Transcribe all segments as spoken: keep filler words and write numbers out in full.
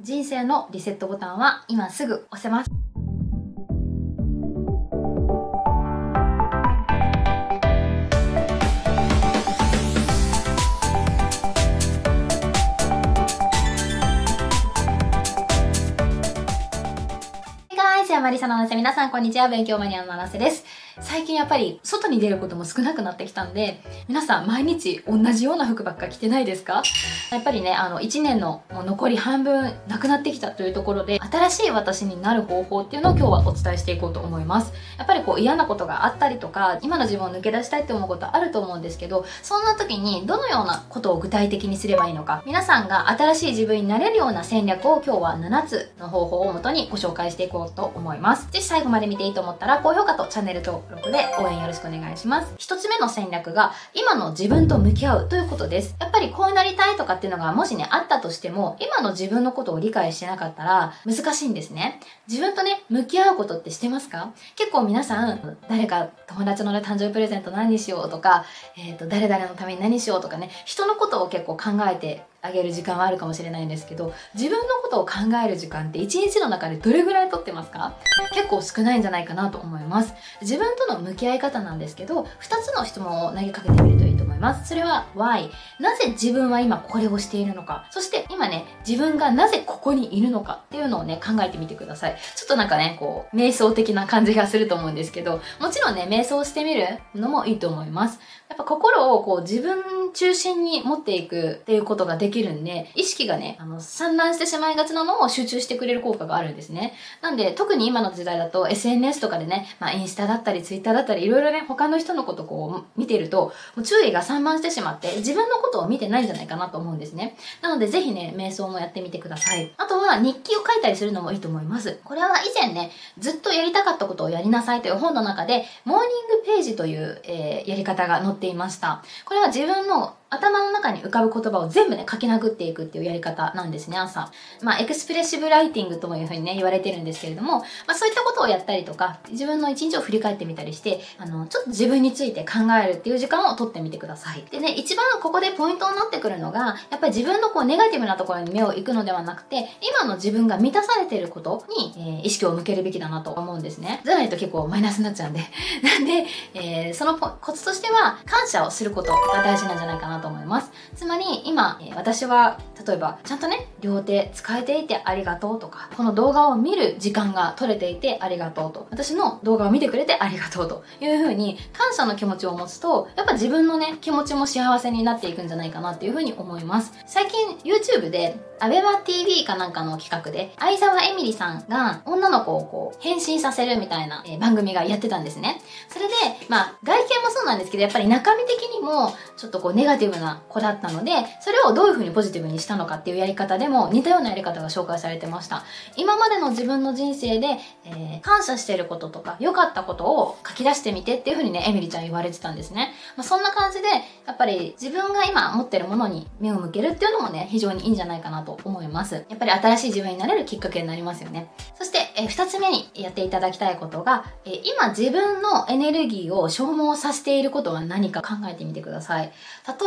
人生のリセットボタンは今すぐ押せます。マリサのナセ、皆さんこんにちは。勉強マニアのナセです。最近やっぱり外に出ることも少なくなってきたんで、皆さん毎日同じような服ばっか着てないですか？やっぱりね、あのいちねんの残り半分なくなってきたというところで、新しい私になる方法っていうのを今日はお伝えしていこうと思います。やっぱりこう嫌なことがあったりとか、今の自分を抜け出したいって思うことあると思うんですけど、そんな時にどのようなことを具体的にすればいいのか、皆さんが新しい自分になれるような戦略を今日はななつの方法をもとにご紹介していこうと思います。ぜひ最後まで見ていいと思ったら高評価とチャンネル登録で応援よろしくお願いします。ひとつめの戦略が、今の自分と向き合うということです。やっぱりこうなりたいとかっていうのがもしねあったとしても、今の自分のことを理解してなかったら難しいんですね。自分とね向き合うことってしてますか？結構皆さん、誰か友達のね誕生日プレゼント何にしようとか、えーと誰々のために何しようとかね、人のことを結構考えてあげる時間はあるかもしれないんですけど、自分のことを考える時間っていちにちの中でどれぐらい取ってますか？結構少ないんじゃないかなと思います。自分との向き合い方なんですけど、ふたつの質問を投げかけてみるといいと思います。それは why、 なぜ自分は今これをしているのか、そして今ね自分がなぜここにいるのかっていうのをね考えてみてください。ちょっとなんかねこう瞑想的な感じがすると思うんですけど、もちろんね瞑想してみるのもいいと思います。やっぱ心をこう自分中心に持っていくっていうことができるできるんで、意識がねあの散乱してしまいがちなのを集中してくれる効果があるんですね。なんで特に今の時代だと エスエヌエス とかでね、まあ、インスタだったりツイッターだったりいろいろね他の人のことをこう見てると、もう注意が散漫してしまって自分のことを見てないんじゃないかなと思うんですね。なのでぜひね瞑想もやってみてください。あとは日記を書いたりするのもいいと思います。これは以前ねずっとやりたかったことをやりなさいという本の中でモーニングページという、えー、やり方が載っていました。これは自分の頭の中に浮かぶ言葉を全部ね書き殴っていくっていうやり方なんですね。朝まあエクスプレッシブライティングともいうふうにね言われてるんですけれども、まあ、そういったことをやったりとか、自分の一日を振り返ってみたりして、あのちょっと自分について考えるっていう時間を取ってみてください。でね、一番ここでポイントになってくるのが、やっぱり自分のこうネガティブなところに目を行くのではなくて、今の自分が満たされていることに、えー、意識を向けるべきだなと思うんですね。じゃないと結構マイナスになっちゃうんでなんで、えー、そのコツとしては感謝をすることが大事なんじゃないかなとと思います。つまり今、えー、私は例えばちゃんとね両手使えていてありがとうとか、この動画を見る時間が取れていてありがとうと、私の動画を見てくれてありがとうという風に感謝の気持ちを持つと、やっぱ自分のね気持ちも幸せになっていくんじゃないかなっていう風に思います。最近 YouTube で アベマティーブイ かなんかの企画で相沢エミリさんが女の子をこう変身させるみたいな、えー、番組がやってたんですね。それでまあ外見もそうなんですけど、やっぱり中身的にもちょっとこうネガティブな子だったので、それをどういう風にポジティブにしたのかっていうやり方でも似たようなやり方が紹介されてました。今までの自分の人生で、えー、感謝してることとか良かったことを書き出してみてっていう風にねエミリちゃん言われてたんですね。まあ、そんな感じでやっぱり自分が今持ってるものに目を向けるっていうのもね非常にいいんじゃないかなと思います。やっぱり新しい自分になれるきっかけになりますよね。そして、えー、ふたつめにやっていただきたいことが、えー、今自分のエネルギーを消耗させていることは何か考えてみてください。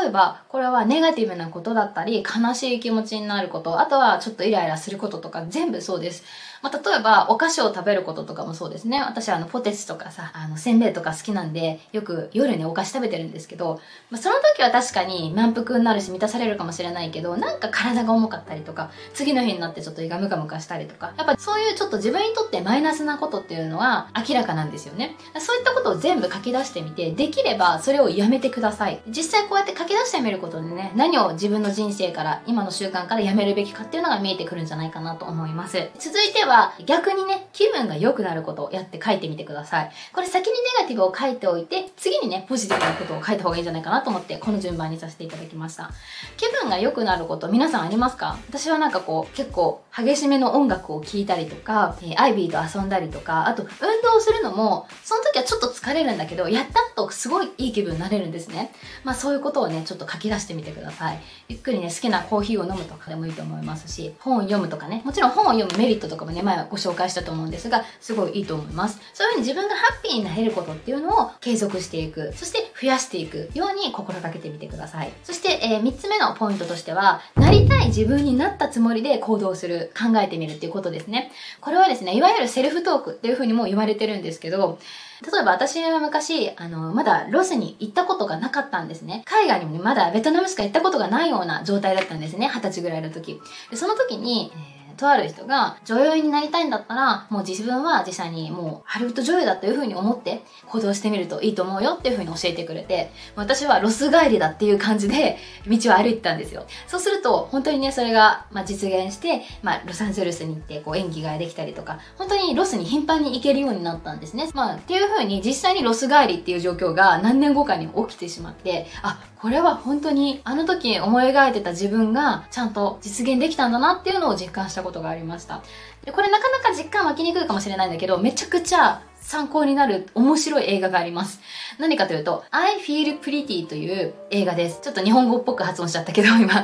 例えばこれはネガティブなことだったり悲しい気持ちになること、あとはちょっとイライラすることとか全部そうです。まあ、例えばお菓子を食べることとかもそうですね。私はあのポテチとかさ、あのせんべいとか好きなんでよく夜ねお菓子食べてるんですけど、まあ、その時は確かに満腹になるし満たされるかもしれないけど、なんか体が重かったりとか次の日になってちょっと胃がムカムカしたりとか、やっぱそういうちょっと自分にとってマイナスなことっていうのは明らかなんですよね。そういったことを全部書き出してみて、できればそれをやめてください。実際こうやって書き出してみることでね、何を自分の人生から今の習慣からやめるべきかっていうのが見えてくるんじゃないかなと思います。続いては逆にね気分が良くなることをやって書いてみてください。これ先にネガティブを書いておいて、次にねポジティブなことを書いた方がいいんじゃないかなと思って、この順番にさせていただきました。気分が良くなること皆さんありますか？私はなんかこう結構激しめの音楽を聴いたりとか、ええー、アイビーと遊んだりとか、あと運動するのもその時はちょっと疲れるんだけど、やった後すごいいい気分になれるんですね。まあそういうことをねちょっと書き出してみてください。ゆっくりね好きなコーヒーを飲むとかでもいいと思いますし、本を読むとかね、もちろん本を読むメリットとかもね前はご紹介したと思うんですが、すごいいいと思います。そういうふうに自分がハッピーになれることっていうのを継続していく、そして増やしていくように心がけてみてください。そして、えー、みっつめのポイントとしては、なりたい自分になったつもりで行動する、考えてみるっていうことですね。これはですね、いわゆるセルフトークっていうふうにも言われてるんですけど、例えば私は昔、あの、まだロスに行ったことがなかったんですね。海外にも、ね、まだベトナムしか行ったことがないような状態だったんですね。二十歳ぐらいの時。でその時に、えーとある人が女優になりたいんだったら、もう自分は実際にもうハリウッド女優だという風に思って行動してみるといいと思うよっていう風に教えてくれて、私はロス帰りだっていう感じで道を歩いてたんですよ。そうすると本当にねそれがまあ実現して、まあ、ロサンゼルスに行ってこう演技ができたりとか、本当にロスに頻繁に行けるようになったんですね。まあっていう風に実際にロス帰りっていう状況が何年後かに起きてしまって、あ、これは本当にあの時思い描いてた自分がちゃんと実現できたんだなっていうのを実感したことがありました。で、これなかなか実感湧きにくいかもしれないんだけど、めちゃくちゃ参考になる面白い映画があります。何かというと、I Feel Pretty という映画です。ちょっと日本語っぽく発音しちゃったけど、今。あ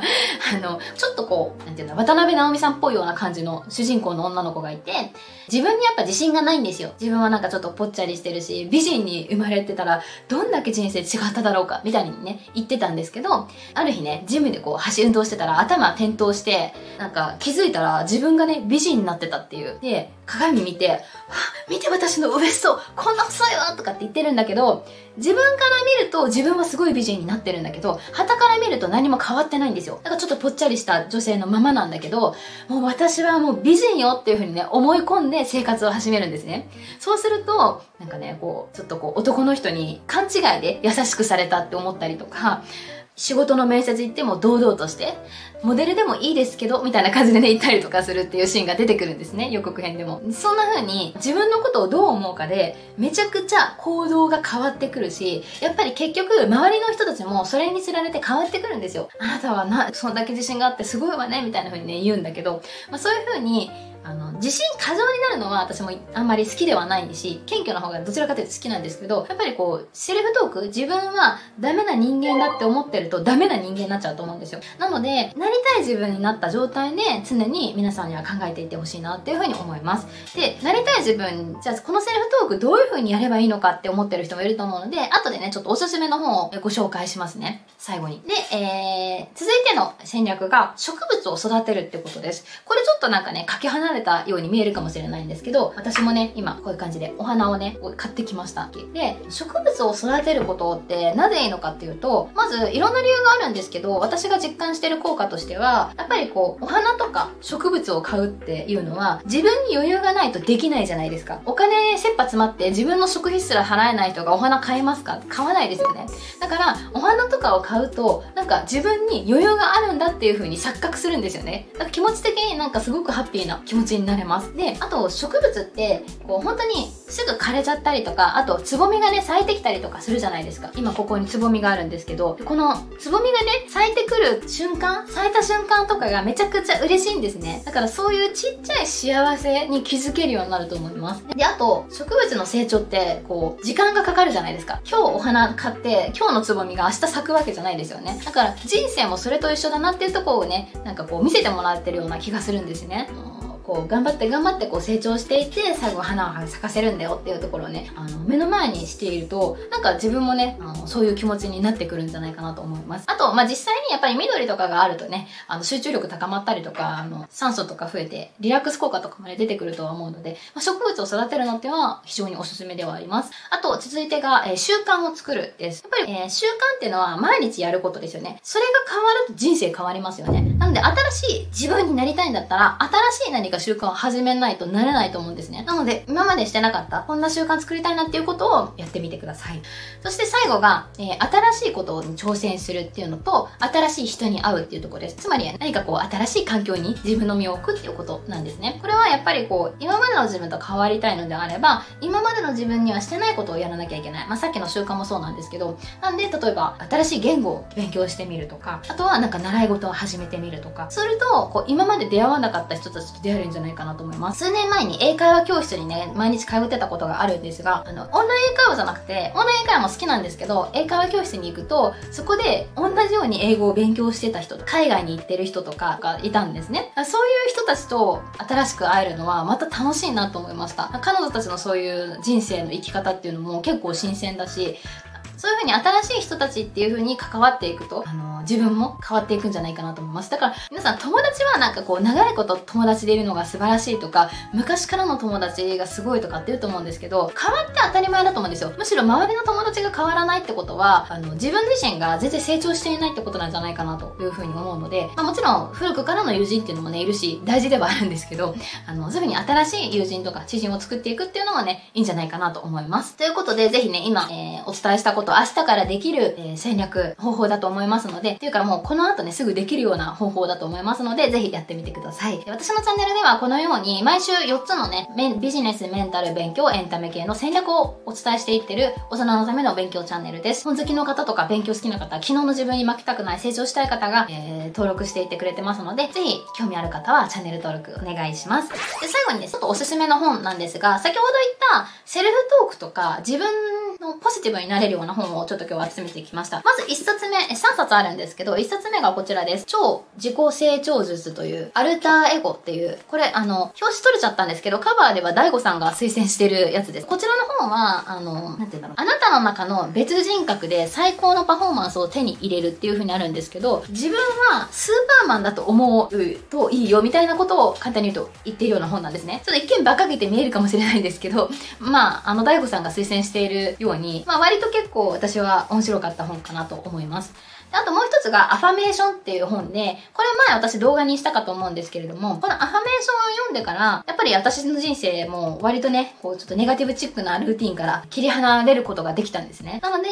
の、ちょっとこう、なんていうの、渡辺直美さんっぽいような感じの主人公の女の子がいて、自分にやっぱ自信がないんですよ。自分はなんかちょっとぽっちゃりしてるし、美人に生まれてたら、どんだけ人生違っただろうか、みたいにね、言ってたんですけど、ある日ね、ジムでこう、走運動してたら、頭転倒して、なんか気づいたら、自分がね、美人になってたっていう。で、鏡見て、はっ、見て私の上、そう、こんな細いわとかって言ってるんだけど、自分から見ると自分はすごい美人になってるんだけど、傍から見ると何も変わってないんですよ。なんかちょっとぽっちゃりした女性のままなんだけど、もう私はもう美人よっていう風にね思い込んで生活を始めるんですね。そうするとなんかねこうちょっとこう男の人に勘違いで優しくされたって思ったりとか。仕事の面接行っても堂々として、モデルでもいいですけど、みたいな感じでね、行ったりとかするっていうシーンが出てくるんですね、予告編でも。そんな風に、自分のことをどう思うかで、めちゃくちゃ行動が変わってくるし、やっぱり結局、周りの人たちもそれにつられて変わってくるんですよ。あなたはな、そんだけ自信があってすごいわね、みたいな風にね、言うんだけど、まあそういう風に、あの、自信過剰になるのは私もあんまり好きではないし、謙虚な方がどちらかというと好きなんですけど、やっぱりこう、セルフトーク、自分はダメな人間だって思ってるとダメな人間になっちゃうと思うんですよ。なので、なりたい自分になった状態で常に皆さんには考えていってほしいなっていうふうに思います。で、なりたい自分、じゃあこのセルフトークどういうふうにやればいいのかって思ってる人もいると思うので、後でね、ちょっとおすすめの本をご紹介しますね。最後に。で、えー、続いての戦略が植物を育てるってことです。これちょっとなんかね、かけ離れたように見えるかもしれないんですけど、私もね今こういう感じでお花をね買ってきました。で、植物を育てることってなぜいいのかっていうと、まずいろんな理由があるんですけど、私が実感してる効果としてはやっぱりこうお花とか植物を買うっていうのは自分に余裕がないとできないじゃないですか。お金切羽詰まって自分の食費すら払えない人がお花買えますか？買わないですよね。だからお花とかを買うとなんか自分に余裕があるんだっていう風に錯覚するんですよね。だから気持ち的になんかすごくハッピーな気持ちになれます。で、あと植物ってこう本当にすぐ枯れちゃったりとか、あとつぼみがね咲いてきたりとかするじゃないですか。今ここにつぼみがあるんですけど、このつぼみがね咲いてくる瞬間、咲いた瞬間とかがめちゃくちゃ嬉しいんですね。だからそういうちっちゃい幸せに気づけるようになると思います。で、あと植物の成長ってこう時間がかかるじゃないですか。今日お花買って今日のつぼみが明日咲くわけじゃないですよね。だから人生もそれと一緒だなっていうところをねなんかこう見せてもらってるような気がするんですね。こう頑張って頑張ってこう成長していって最後花を咲かせるんだよっていうところをねあの目の前にしているとなんか自分もねあのそういう気持ちになってくるんじゃないかなと思います。あと、まあ、実際にやっぱり緑とかがあるとねあの集中力高まったりとかあの酸素とか増えてリラックス効果とかも、ね、出てくるとは思うので、まあ、植物を育てるのっては非常におすすめではあります。あと続いてが、えー、習慣を作るです。やっぱり、えー、習慣っていうのは毎日やることですよね。それが変わると人生変わりますよね。なので新しい自分になりたいんだったら新しい何か習慣を始めないとなれないと思うんですね。なので今までしてなかったこんな習慣作りたいなっていうことをやってみてください。そして最後が、えー、新しいことに挑戦するっていうのと新しい人に会うっていうところです。つまり何かこう新しい環境に自分の身を置くっていうことなんですね。これはやっぱりこう今までの自分と変わりたいのであれば今までの自分にはしてないことをやらなきゃいけない、まあ、さっきの習慣もそうなんですけど、なんで例えば新しい言語を勉強してみるとか、あとはなんか習い事を始めてみるとかするとこう今まで出会わなかった人たちと出会えるるんじゃないかなと思います。数年前に英会話教室にね、毎日通ってたことがあるんですが、あの、オンライン英会話じゃなくて、オンライン英会話も好きなんですけど、英会話教室に行くと、そこで同じように英語を勉強してた人、海外に行ってる人とかがいたんですね。そういう人たちと新しく会えるのはまた楽しいなと思いました。彼女たちのそういう人生の生き方っていうのも結構新鮮だし、そういう風に新しい人たちっていう風に関わっていくと、あのー、自分も変わっていくんじゃないかなと思います。だから皆さん友達はなんかこう長いこと友達でいるのが素晴らしいとか、昔からの友達がすごいとかって言うと思うんですけど、変わって当たり前だと思うんですよ。むしろ周りの友達が変わらないってことは、あの、自分自身が全然成長していないってことなんじゃないかなという風に思うので、まあ、もちろん古くからの友人っていうのもね、いるし、大事ではあるんですけど、あの、そういう風に新しい友人とか知人を作っていくっていうのもね、いいんじゃないかなと思います。ということで、ぜひね、今、えー、お伝えしたことと明日からできる、えー、戦略方法だと思いますので、というかもうこの後ねすぐできるような方法だと思いますので、ぜひやってみてください。私のチャンネルではこのように毎週よっつのね、ビジネス、メンタル、勉強、エンタメ系の戦略をお伝えしていってる大人のための勉強チャンネルです。本好きの方とか勉強好きな方、昨日の自分に負けたくない、成長したい方が、えー、登録していってくれてますので、ぜひ興味ある方はチャンネル登録お願いします。で、最後にね、ちょっとおすすめの本なんですが、先ほど言ったセルフトークとか自分のポジティブになれるような本をちょっと今日は集めてきました。まずいっさつめ、さんさつあるんですけど、いっさつめがこちらです。超自己成長術という、アルターエゴっていう、これあの、表紙取れちゃったんですけど、カバーでは ダイゴ さんが推薦してるやつです。こちらの本は、あの、なんて言うんだろう、あなたの中の別人格で最高のパフォーマンスを手に入れるっていう風にあるんですけど、自分はスーパーマンだと思うといいよみたいなことを簡単に言うと言っているような本なんですね。ちょっと一見馬鹿げて見えるかもしれないんですけど、まあ、あの ダイゴ さんが推薦しているように、まあ割と結構私は面白かった本かなと思います。あともう一つがアファメーションっていう本で、これ前私動画にしたかと思うんですけれども、このアファメーションを読んでから、やっぱり私の人生も割とね、こうちょっとネガティブチックなルーティンから切り離れることができたんですね。なので、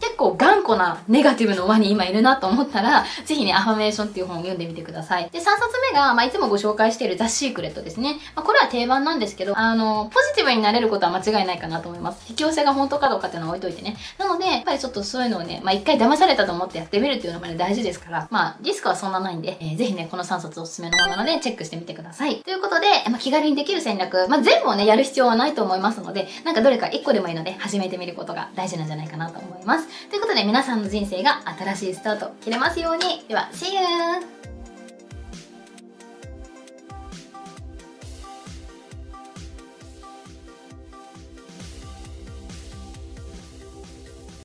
結構頑固なネガティブの輪に今いるなと思ったら、ぜひね、アファメーションっていう本を読んでみてください。で、さんさつめが、まあ、いつもご紹介しているザ・シークレットですね。まあ、これは定番なんですけど、あの、ポジティブになれることは間違いないかなと思います。引き寄せが本当かどうかっていうのは置いといてね。なので、やっぱりちょっとそういうのをね、まあ、一回騙されたと思って、やってみるっていうのもね大事ですから、まあリスクはそんなないんで、えー、ぜひねこのさんさつおすすめのものなのでチェックしてみてください。ということで、まあ、気軽にできる戦略、まあ、全部をねやる必要はないと思いますので、なんかどれかいっこでもいいので始めてみることが大事なんじゃないかなと思います。ということで皆さんの人生が新しいスタート切れますように。では See you!